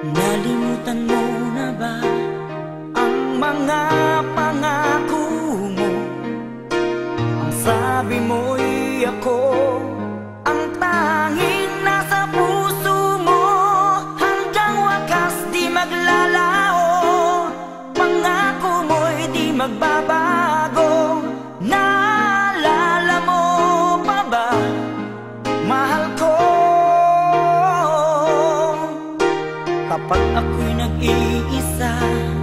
Nalimutan mo na ba ang mga pangako mo? Ang sabi mo'y ako ang tanging nasa puso mo. Hanggang wakas di maglalaho, pangako mo'y di magbabago. Naalala mo pa ba, mahal ko? Kapag ako'y nag-iisa